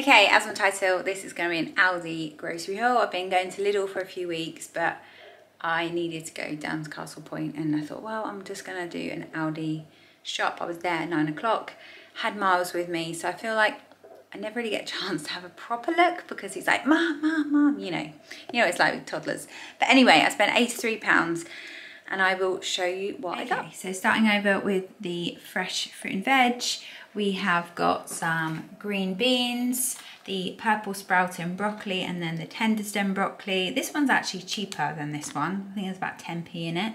Okay, as my title, this is going to be an Aldi grocery haul. I've been going to Lidl for a few weeks, but I needed to go down to Castle Point and I thought, well, I'm just going to do an Aldi shop. I was there at 9 o'clock, had Miles with me, so I feel like I never really get a chance to have a proper look because he's like, mum, mum, mum, you know what it's like with toddlers. But anyway, I spent £83 and I will show you what I got. So starting over with the fresh fruit and veg, we have got some green beans, the purple sprouting broccoli, and then the tender stem broccoli. This one's actually cheaper than this one. I think it's about 10p in it.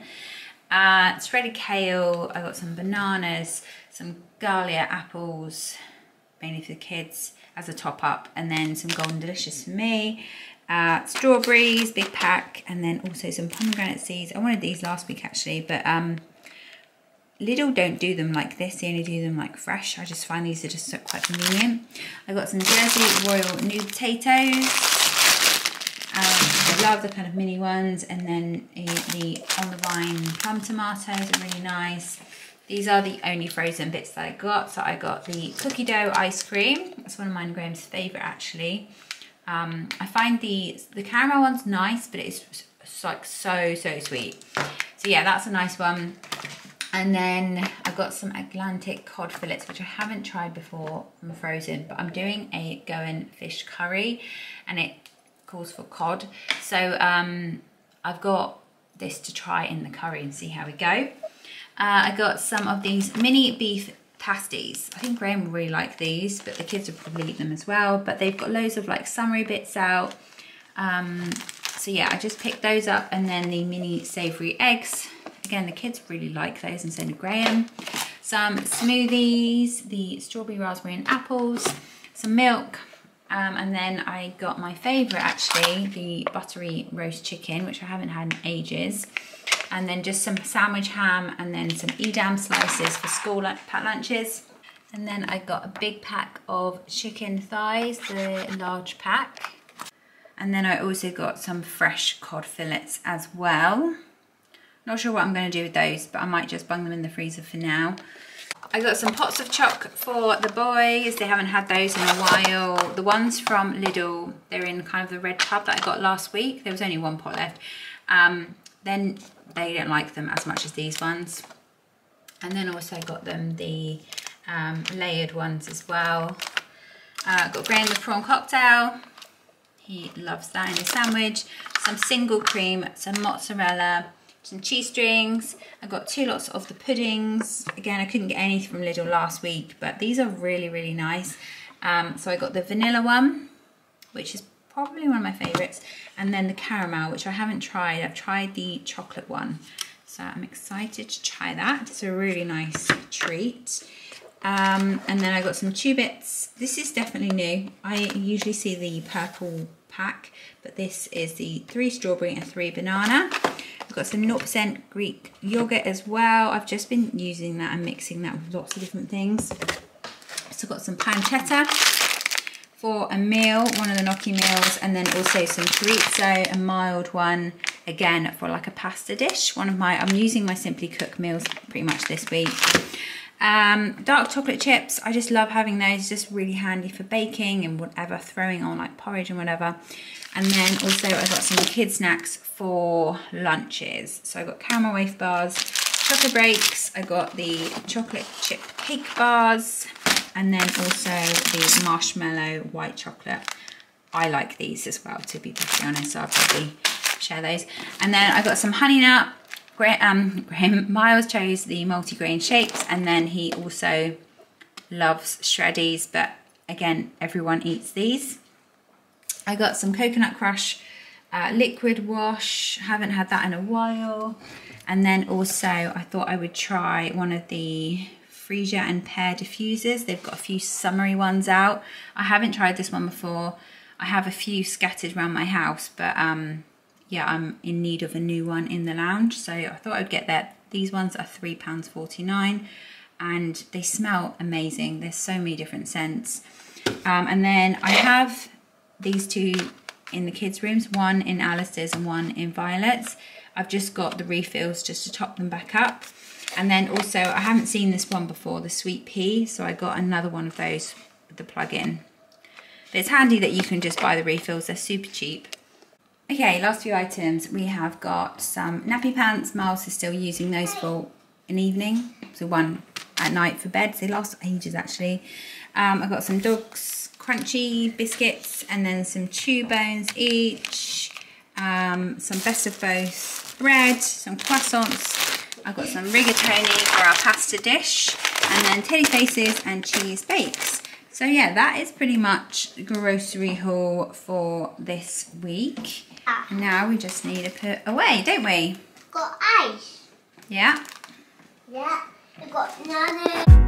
Shredded kale, I got some bananas, some Galia apples, mainly for the kids as a top up, and then some Golden Delicious for me, strawberries, big pack, and then also some pomegranate seeds. I wanted these last week actually, but Lidl don't do them like this, they only do them like fresh. I just find these are just quite convenient. I got some Jersey Royal new potatoes. I love the kind of mini ones, and then the on the vine plum tomatoes are really nice. These are the only frozen bits that I got. So I got the cookie dough ice cream. That's one of mine and Graham's favourite actually. I find the caramel one's nice, but it's like so sweet. So yeah, that's a nice one. And then I've got some Atlantic cod fillets, which I haven't tried before from frozen, but I'm doing a Goan fish curry and it calls for cod. So I've got this to try in the curry and see how we go. I got some of these mini beef pasties. I think Graham will really like these, but the kids will probably eat them as well. But they've got loads of like summary bits out. So yeah, I just picked those up, and then the mini savoury eggs. Again, the kids really like those, and so did Graham. Some smoothies, the strawberry, raspberry and apples, some milk, and then I got my favourite actually, the buttery roast chicken, which I haven't had in ages. And then just some sandwich ham, and then some EDAM slices for school lunches. And then I got a big pack of chicken thighs, the large pack. And then I also got some fresh cod fillets as well. Not sure what I'm going to do with those, but I might just bung them in the freezer for now. I got some pots of choc for the boys. They haven't had those in a while. The ones from Lidl, they're in kind of the red tub that I got last week. There was only one pot left. Then they don't like them as much as these ones. And then also got them the layered ones as well. Got Graham the prawn cocktail. He loves that in a sandwich. Some single cream, some mozzarella, some cheese strings. I got two lots of the puddings. Again, I couldn't get any from Lidl last week, but these are really, really nice. So I got the vanilla one, which is probably one of my favourites, and then the caramel, which I haven't tried. I've tried the chocolate one, so I'm excited to try that. It's a really nice treat. And then I got some Chewbits. This is definitely new. I usually see the purple pack, but this is the 3 strawberry and 3 banana. I've got some 0% Greek yogurt as well. I've just been using that and mixing that with lots of different things. So I've got some pancetta for a meal, one of the gnocchi meals, and then also some chorizo, a mild one, again for like a pasta dish. I'm using my Simply Cook meals pretty much this week. Dark chocolate chips, I just love having those, just really handy for baking and whatever, throwing on like porridge and whatever. And then also I got some kid snacks for lunches. So I got caramel wafer bars, chocolate breaks, I got the chocolate chip cake bars, and then also the marshmallow white chocolate. I like these as well, to be perfectly honest, so I'll probably share those. And then I got some honey nut. Miles chose the multigrain shapes, and then he also loves shreddies, but again, everyone eats these. I got some coconut crush liquid wash, haven't had that in a while. And then also I thought I would try one of the freesia and pear diffusers. They've got a few summery ones out. I haven't tried this one before. I have a few scattered around my house, but yeah, I'm in need of a new one in the lounge, so I thought I'd get that. These ones are £3.49 and they smell amazing. There's so many different scents. And then I have these two in the kids' rooms, one in Alice's and one in Violet's. I've just got the refills just to top them back up. And then also, I haven't seen this one before, the sweet pea, so I got another one of those with the plug-in. But it's handy that you can just buy the refills, they're super cheap. Okay, last few items. We have got some nappy pants. Miles is still using those for an evening, so one at night for bed. They last ages actually. I've got some Dogs Crunchy biscuits and then some Chew Bones each, some Best of Both bread, some croissants. I've got some rigatoni for our pasta dish, and then Teddy Faces and cheese bakes. So yeah, that is pretty much the grocery haul for this week. Now we just need to put away, don't we? Got ice. Yeah. Yeah, we got none.